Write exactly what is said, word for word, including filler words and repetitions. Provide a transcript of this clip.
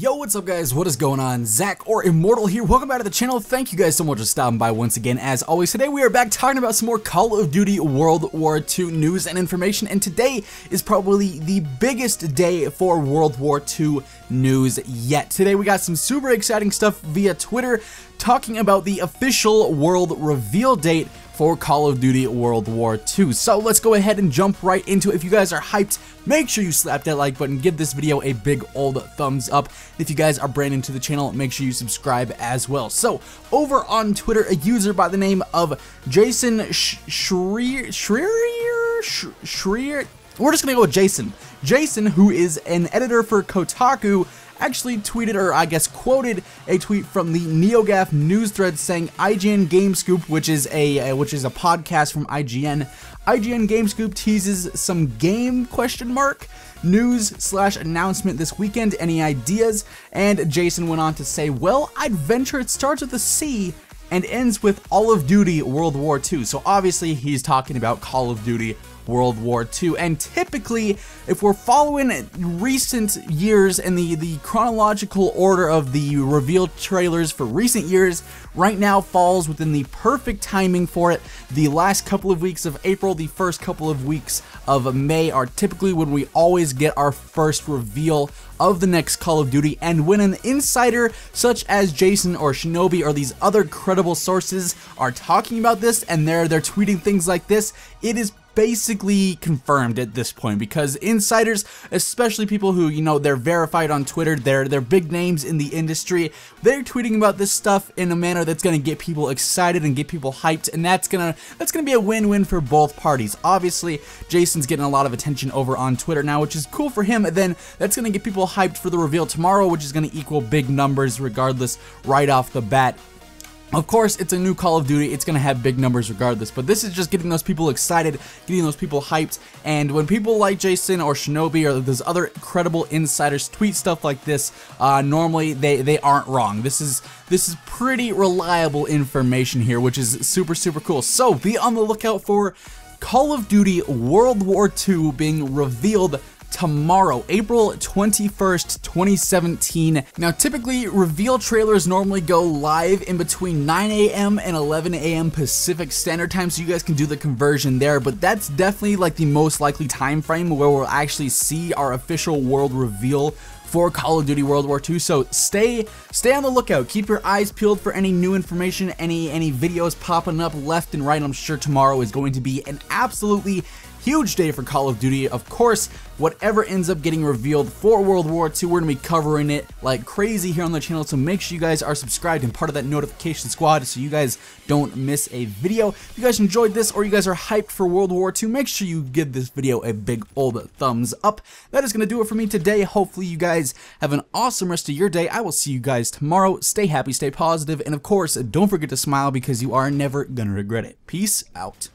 Yo, what's up guys, what is going on? Zach or Immortal here, welcome back to the channel. Thank you guys so much for stopping by once again. As always, today we are back talking about some more Call of Duty World War Two news and information, and today is probably the biggest day for World War Two news yet. Today we got some super exciting stuff via Twitter talking about the official world reveal date for Call of Duty World War Two. So let's go ahead and jump right into it. If you guys are hyped, make sure you slap that like button, give this video a big old thumbs up. If you guys are brand new to the channel, make sure you subscribe as well. So over on Twitter, a user by the name of Jason Schreier, Schreier, Schreier, we're just gonna go with Jason. Jason, who is an editor for Kotaku, actually tweeted, or I guess quoted, a tweet from the Neogaf news thread saying I G N Game Scoop, which is a uh, which is a podcast from I G N. I G N Game Scoop teases some game question mark news slash announcement this weekend. Any ideas? And Jason went on to say, well, I'd venture it starts with a C and ends with Call of Duty World War Two. So obviously he's talking about Call of Duty World War Two, and typically if we're following recent years and the the chronological order of the reveal trailers for recent years, right now falls within the perfect timing for it. The last couple of weeks of April, the first couple of weeks of May are typically when we always get our first reveal of the next Call of Duty, and when an insider such as Jason or Shinobi or these other credible sources are talking about this and they're they're tweeting things like this, it is basically confirmed at this point, because insiders, especially people who, you know, they're verified on Twitter, they're they're big names in the industry, they're tweeting about this stuff in a manner that's gonna get people excited and get people hyped, and that's gonna that's gonna be a win-win for both parties. Obviously Jason's getting a lot of attention over on Twitter now, which is cool for him, and then that's gonna get people hyped for the reveal tomorrow, which is gonna equal big numbers regardless right off the bat. Of course, it's a new Call of Duty, it's gonna have big numbers regardless, but this is just getting those people excited, getting those people hyped, and when people like Jason or Shinobi or those other credible insiders tweet stuff like this, uh, normally they, they aren't wrong. This is this is pretty reliable information here, which is super, super cool. So be on the lookout for Call of Duty World War Two being revealed tomorrow, April twenty-first, twenty seventeen. Now, typically, reveal trailers normally go live in between nine A M and eleven A M Pacific Standard Time, so you guys can do the conversion there, but that's definitely like the most likely time frame where we'll actually see our official world reveal for Call of Duty World War Two, so stay stay on the lookout. Keep your eyes peeled for any new information, any any videos popping up left and right. I'm sure tomorrow is going to be an absolutely huge day for Call of Duty. Of course, whatever ends up getting revealed for World War Two, we're gonna be covering it like crazy here on the channel, so make sure you guys are subscribed and part of that notification squad so you guys don't miss a video. If you guys enjoyed this or you guys are hyped for World War Two, make sure you give this video a big old thumbs up. That is gonna do it for me today. Hopefully you guys have an awesome rest of your day. I will see you guys tomorrow. Stay happy, stay positive, and of course, don't forget to smile because you are never gonna regret it. Peace out.